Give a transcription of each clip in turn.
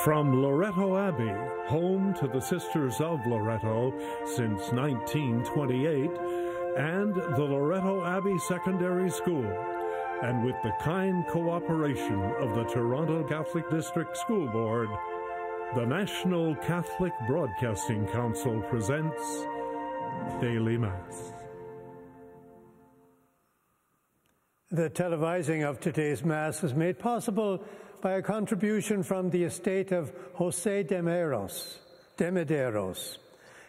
From Loretto Abbey, home to the Sisters of Loretto since 1928, and the Loretto Abbey Secondary School, and with the kind cooperation of the Toronto Catholic District School Board, the National Catholic Broadcasting Council presents Daily Mass. The televising of today's Mass was made possible by a contribution from the estate of Jose Demederos.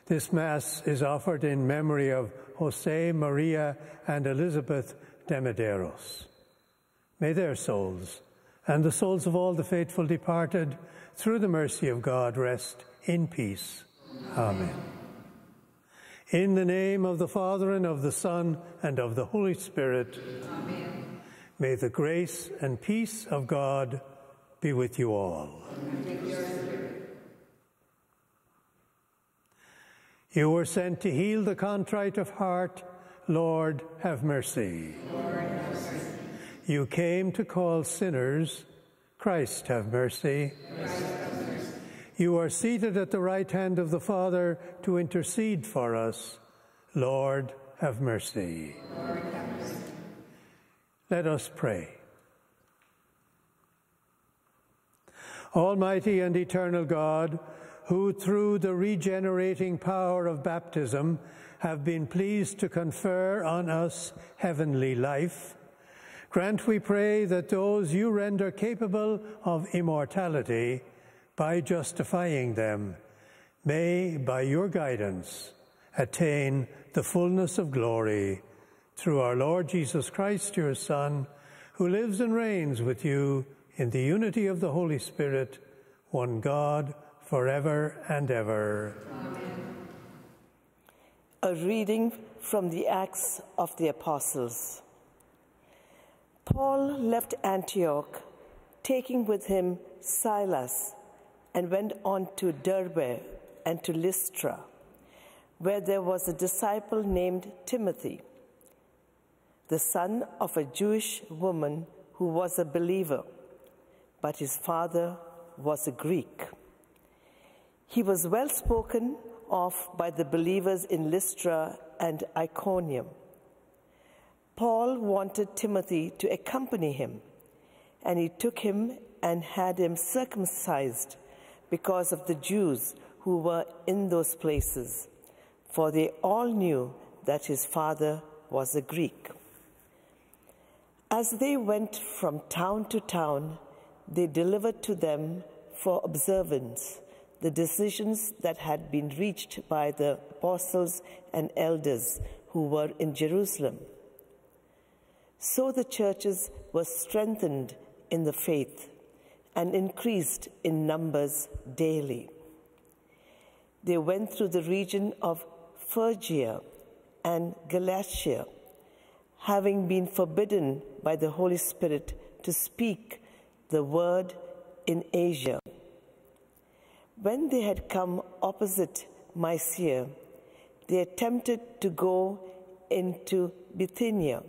This Mass is offered in memory of Jose, Maria, and Elizabeth Demederos. May their souls, and the souls of all the faithful departed, through the mercy of God, rest in peace. Amen. In the name of the Father, and of the Son, and of the Holy Spirit. Amen. May the grace and peace of God be with you all. You were sent to heal the contrite of heart. Lord, have mercy. Lord, have mercy. You came to call sinners. Christ, have mercy. Christ, have mercy. You are seated at the right hand of the Father to intercede for us. Lord, have mercy. Lord, have mercy. Let us pray. Almighty and eternal God, who through the regenerating power of baptism have been pleased to confer on us heavenly life, grant, we pray, that those you render capable of immortality, by justifying them, may, by your guidance, attain the fullness of glory, through our Lord Jesus Christ, your Son, who lives and reigns with you in the unity of the Holy Spirit, one God, forever and ever. Amen. A reading from the Acts of the Apostles. Paul left Antioch, taking with him Silas, and went on to Derbe and to Lystra, where there was a disciple named Timothy, the son of a Jewish woman who was a believer, but his father was a Greek. He was well spoken of by the believers in Lystra and Iconium. Paul wanted Timothy to accompany him, and he took him and had him circumcised because of the Jews who were in those places, for they all knew that his father was a Greek. As they went from town to town, they delivered to them for observance the decisions that had been reached by the apostles and elders who were in Jerusalem. So the churches were strengthened in the faith and increased in numbers daily. They went through the region of Phrygia and Galatia, having been forbidden by the Holy Spirit to speak the word in Asia. When they had come opposite Mysia, they attempted to go into Bithynia,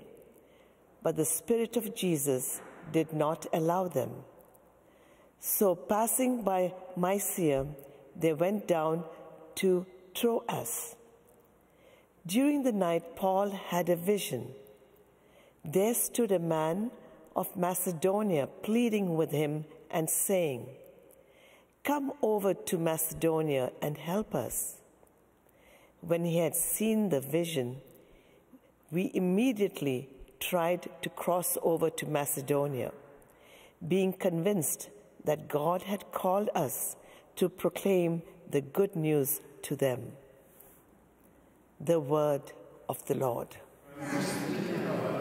but the Spirit of Jesus did not allow them. So passing by Mysia, they went down to Troas. During the night, Paul had a vision. There stood a man of Macedonia pleading with him and saying, "Come over to Macedonia and help us." When he had seen the vision, we immediately tried to cross over to Macedonia, being convinced that God had called us to proclaim the good news to them. The word of the Lord. Praise be to God.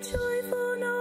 Joyful noise.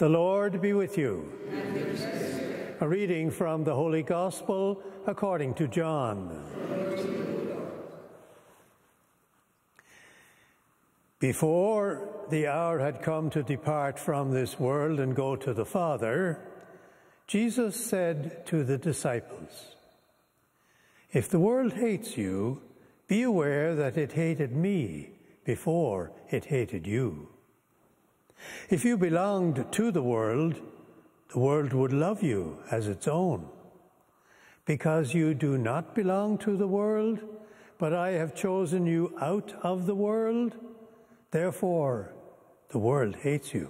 The Lord be with you. And with your spirit. A reading from the Holy Gospel according to John. Glory to you, Lord. Before the hour had come to depart from this world and go to the Father, Jesus said to the disciples, "If the world hates you, be aware that it hated me before it hated you. If you belonged to the world would love you as its own. Because you do not belong to the world, but I have chosen you out of the world, therefore the world hates you.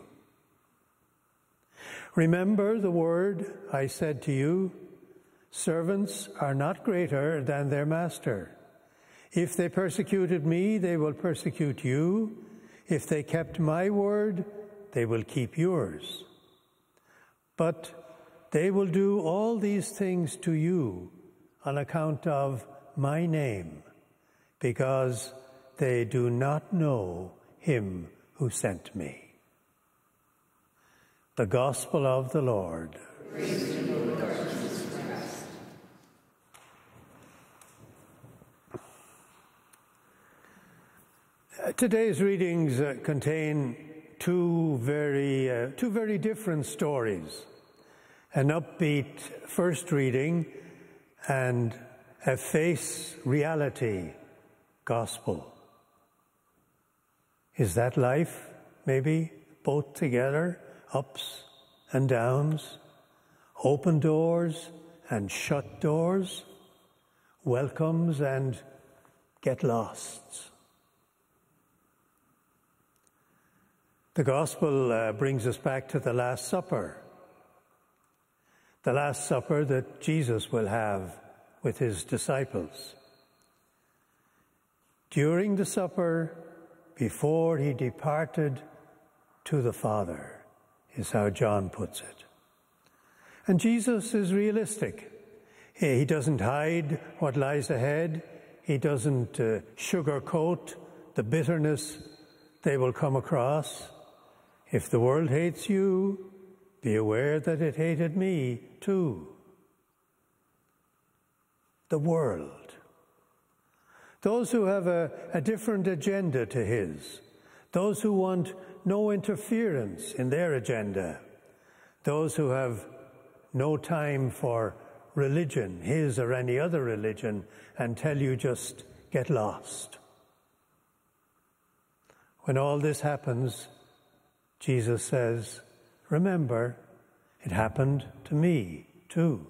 Remember the word I said to you, servants are not greater than their master. If they persecuted me, they will persecute you. If they kept my word, they will keep yours. But they will do all these things to you on account of my name, because they do not know him who sent me." The Gospel of the Lord. Praise to you, Lord Jesus Christ. Today's readings contain two very different stories, an upbeat first reading and a face reality gospel. Is that life, maybe, both together, ups and downs, open doors and shut doors, welcomes and get losts? The Gospel brings us back to the Last Supper. The Last Supper that Jesus will have with his disciples. During the supper, before he departed to the Father, is how John puts it. And Jesus is realistic. He doesn't hide what lies ahead. He doesn't sugarcoat the bitterness they will come across. If the world hates you, be aware that it hated me too. The world. Those who have a different agenda to his. Those who want no interference in their agenda. Those who have no time for religion, his or any other religion, and tell you just get lost. When all this happens, Jesus says, remember, it happened to me too.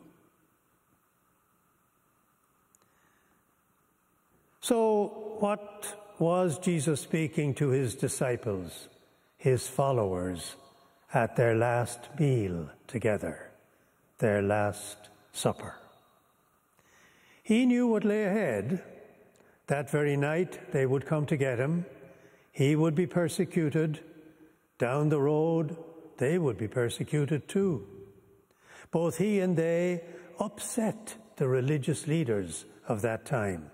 So what was Jesus speaking to his disciples, his followers, at their last meal together, their last supper? He knew what lay ahead. That very night they would come to get him. He would be persecuted. Down the road, they would be persecuted too. Both he and they upset the religious leaders of that time.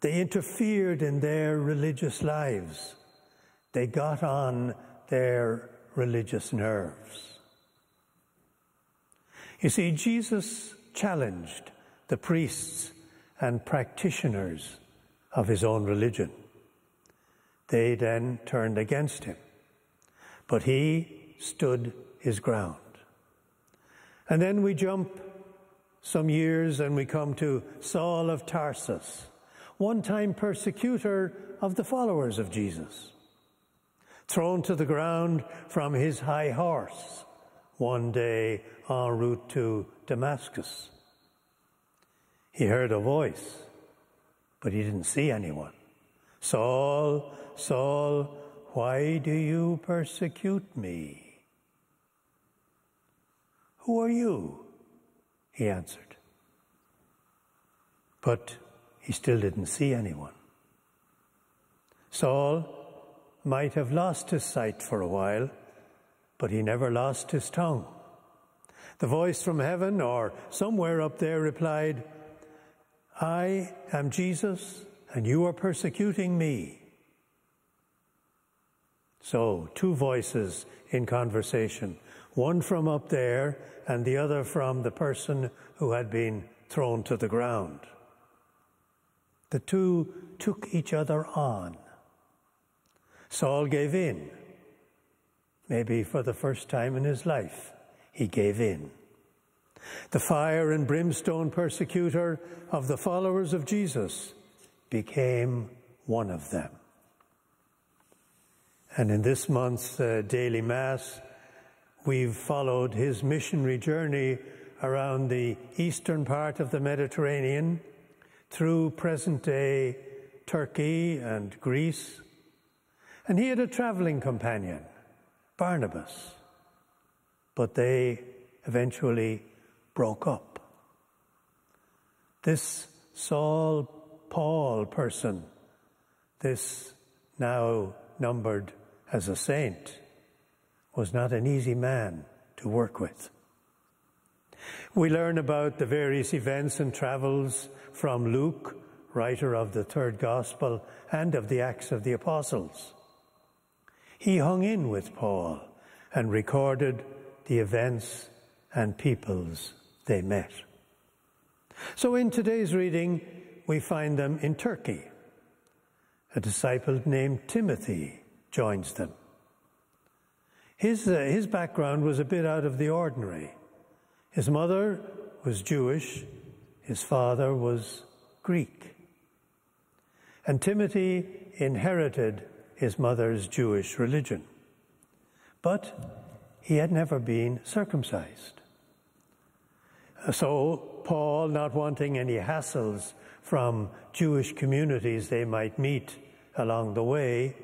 They interfered in their religious lives. They got on their religious nerves. You see, Jesus challenged the priests and practitioners of his own religion. They then turned against him, but he stood his ground. And then we jump some years and we come to Saul of Tarsus, one-time persecutor of the followers of Jesus, thrown to the ground from his high horse one day en route to Damascus. He heard a voice, but he didn't see anyone. "Saul, Saul, why do you persecute me?" "Who are you?" he answered. But he still didn't see anyone. Saul might have lost his sight for a while, but he never lost his tongue. The voice from heaven or somewhere up there replied, "I am Jesus, and you are persecuting me." So, two voices in conversation, one from up there and the other from the person who had been thrown to the ground. The two took each other on. Saul gave in. Maybe for the first time in his life, he gave in. The fire and brimstone persecutor of the followers of Jesus became one of them. And in this month's daily Mass, we've followed his missionary journey around the eastern part of the Mediterranean, through present-day Turkey and Greece. And he had a traveling companion, Barnabas, but they eventually broke up. This Saul Paul person, this now numbered as a saint, was not an easy man to work with. We learn about the various events and travels from Luke, writer of the third Gospel and of the Acts of the Apostles. He hung in with Paul and recorded the events and peoples they met. So in today's reading, we find them in Turkey. A disciple named Timothy joins them. His background was a bit out of the ordinary. His mother was Jewish, his father was Greek. And Timothy inherited his mother's Jewish religion, but he had never been circumcised. So Paul, not wanting any hassles from Jewish communities they might meet along the way,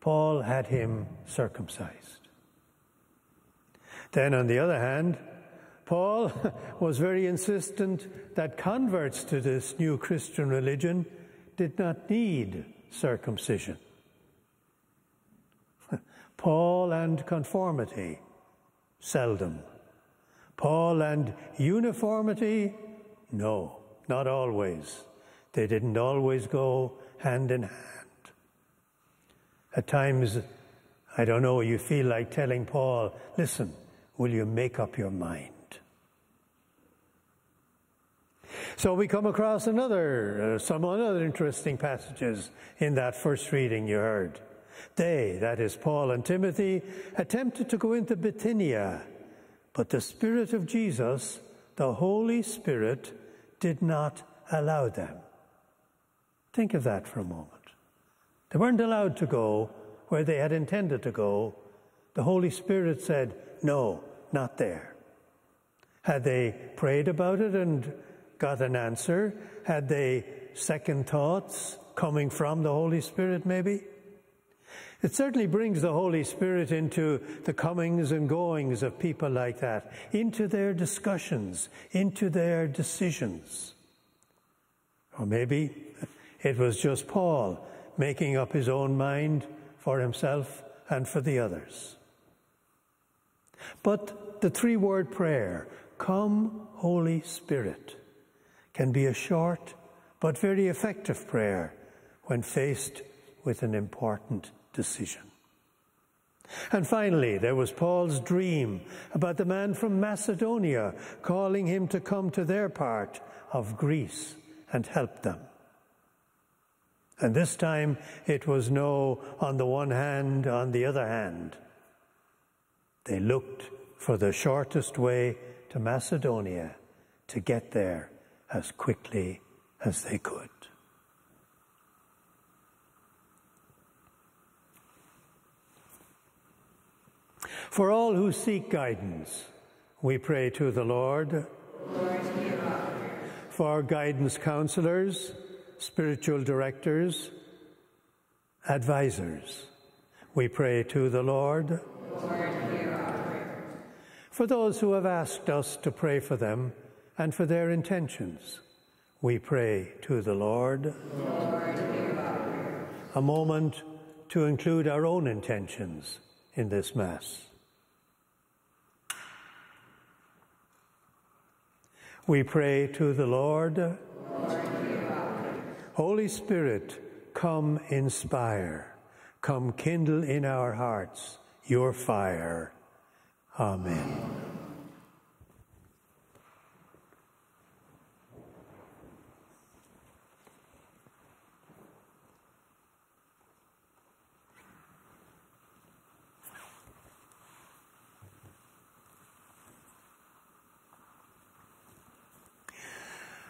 Paul had him circumcised. Then on the other hand, Paul was very insistent that converts to this new Christian religion did not need circumcision. Paul and conformity, seldom. Paul and uniformity, no, not always. They didn't always go hand in hand. At times, I don't know, you feel like telling Paul, "Listen, will you make up your mind?" So we come across some other interesting passages in that first reading you heard. They, that is Paul and Timothy, attempted to go into Bithynia, but the Spirit of Jesus, the Holy Spirit, did not allow them. Think of that for a moment. They weren't allowed to go where they had intended to go. The Holy Spirit said, "No, not there." Had they prayed about it and got an answer? Had they second thoughts coming from the Holy Spirit maybe? It certainly brings the Holy Spirit into the comings and goings of people like that, into their discussions, into their decisions. Or maybe it was just Paul making up his own mind for himself and for the others. But the three-word prayer, "Come, Holy Spirit," can be a short but very effective prayer when faced with an important decision. And finally, there was Paul's dream about the man from Macedonia calling him to come to their part of Greece and help them. And this time it was no on the one hand, on the other hand. They looked for the shortest way to Macedonia to get there as quickly as they could. For all who seek guidance, we pray to the Lord. Lord, hear our prayer. For guidance counselors, spiritual directors, advisors, we pray to the Lord. Lord, hear our prayer. For those who have asked us to pray for them and for their intentions, we pray to the Lord. Lord, hear our prayer. A moment to include our own intentions in this Mass. We pray to the Lord. Lord, hear our prayer. Holy Spirit, come inspire, come kindle in our hearts your fire. Amen.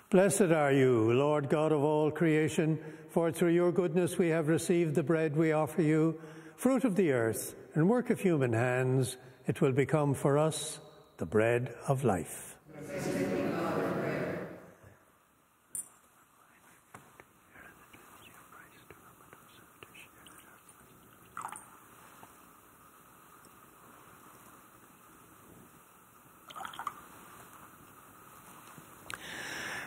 Blessed are you, Lord God of all creation, for through your goodness we have received the bread we offer you, fruit of the earth and work of human hands. It will become for us the bread of life.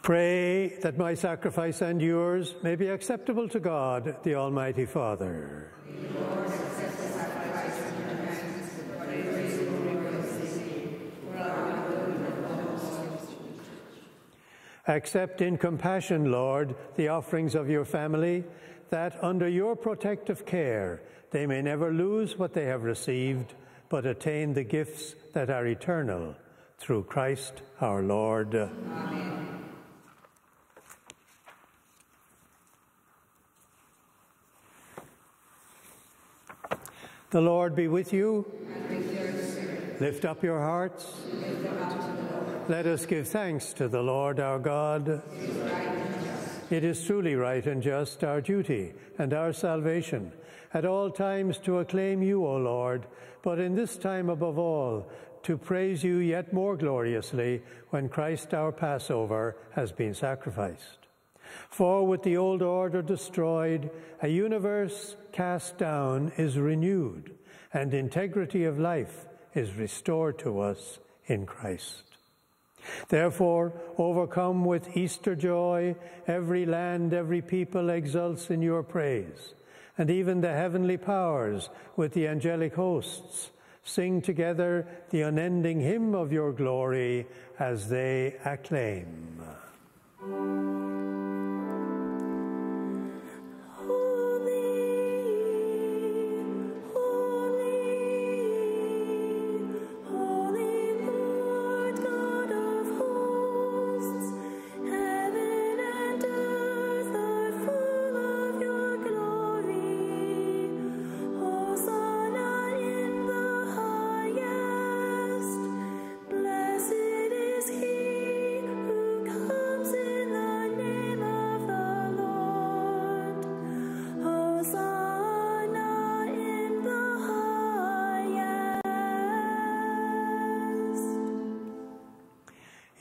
Pray that my sacrifice and yours may be acceptable to God, the Almighty Father. May the Lord accept the sacrifice and your hands for the praise and glory of his name, for our good and for the whole service of the Church. Accept in compassion, Lord, the offerings of your family, that under your protective care they may never lose what they have received, but attain the gifts that are eternal, through Christ our Lord. Amen. The Lord be with you. And with your spirit. Lift up your hearts. Lift them up to the Lord. Let us give thanks to the Lord our God. It is right and just. It is truly right and just, our duty and our salvation, at all times to acclaim you, O Lord, but in this time above all, to praise you yet more gloriously when Christ our Passover has been sacrificed. For with the old order destroyed, a universe cast down is renewed, and integrity of life is restored to us in Christ. Therefore, overcome with Easter joy, every land, every people exults in your praise, and even the heavenly powers with the angelic hosts sing together the unending hymn of your glory as they acclaim.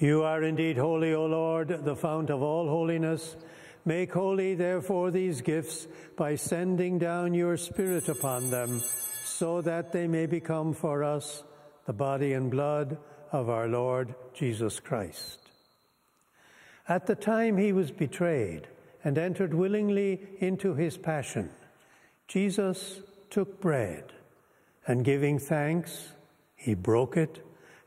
You are indeed holy, O Lord, the fount of all holiness. Make holy, therefore, these gifts by sending down your Spirit upon them, so that they may become for us the body and blood of our Lord Jesus Christ. At the time he was betrayed and entered willingly into his passion, Jesus took bread, and giving thanks, he broke it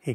he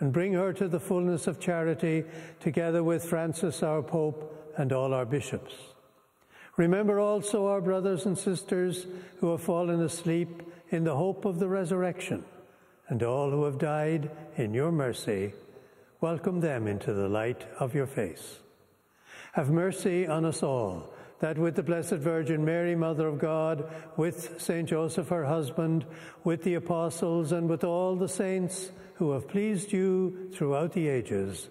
and bring her to the fullness of charity, together with Francis our Pope and all our bishops. Remember also our brothers and sisters who have fallen asleep in the hope of the resurrection, and all who have died in your mercy. Welcome them into the light of your face. Have mercy on us all, that with the Blessed Virgin Mary, Mother of God, with Saint Joseph, her husband, with the apostles, and with all the saints who have pleased you throughout the ages,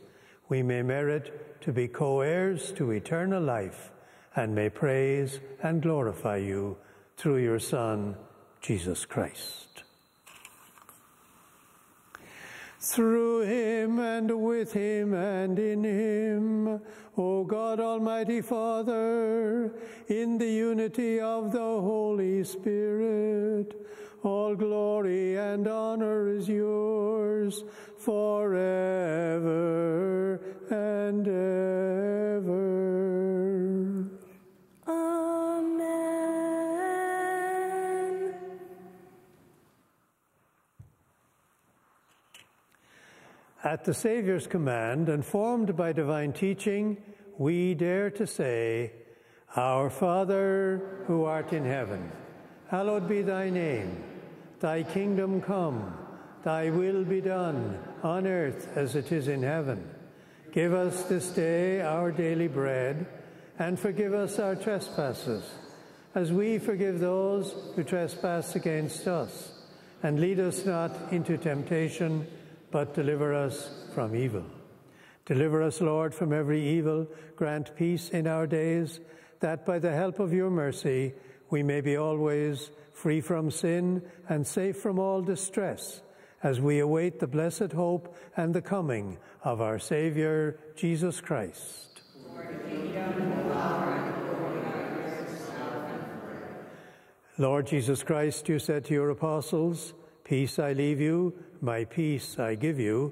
we may merit to be co-heirs to eternal life, and may praise and glorify you through your Son, Jesus Christ. Through him and with him and in him, O God, Almighty Father, in the unity of the Holy Spirit, all glory and honor is yours forever and ever. Amen. At the Savior's command, and formed by divine teaching, we dare to say, "Our Father, who art in heaven, hallowed be thy name. Thy kingdom come, thy will be done, on earth as it is in heaven. Give us this day our daily bread, and forgive us our trespasses, as we forgive those who trespass against us. And lead us not into temptation, but deliver us from evil. Deliver us, Lord, from every evil. Grant peace in our days, that by the help of your mercy we may be always free from sin and safe from all distress, as we await the blessed hope and the coming of our Savior, Jesus Christ." Lord Jesus Christ, you said to your apostles, "Peace I leave you, my peace I give you.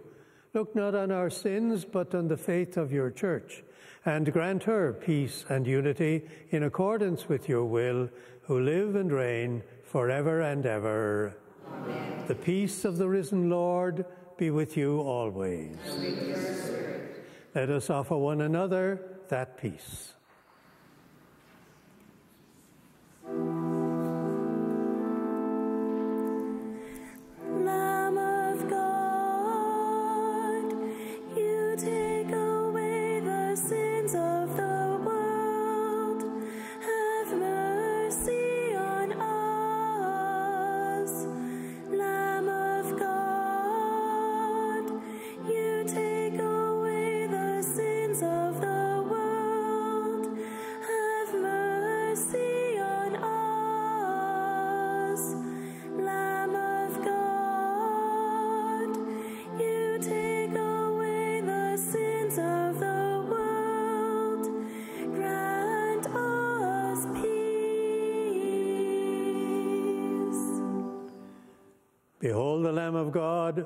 Look not on our sins, but on the faith of your church, and grant her peace and unity in accordance with your will, who live and reign forever and ever." Amen. The peace of the risen Lord be with you always. And with your spirit. Let us offer one another that peace. Behold the Lamb of God,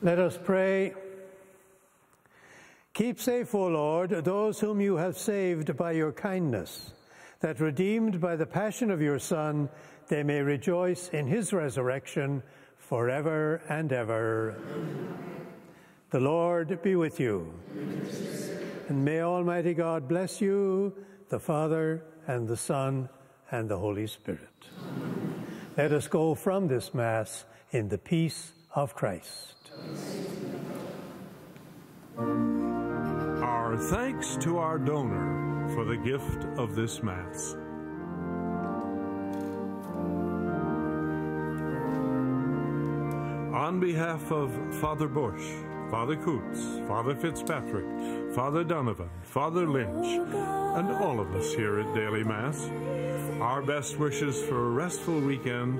Let us pray. Keep safe, O Lord, those whom you have saved by your kindness, that redeemed by the passion of your Son, they may rejoice in his resurrection forever and ever. Amen. The Lord be with you. And may Almighty God bless you, the Father, and the Son, and the Holy Spirit. Amen. Let us go from this Mass in the peace of Christ. Our thanks to our donor for the gift of this Mass. On behalf of Father Bush, Father Coutts, Father Fitzpatrick, Father Donovan, Father Lynch, and all of us here at Daily Mass, our best wishes for a restful weekend,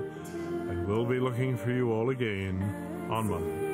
and we'll be looking for you all again on Monday.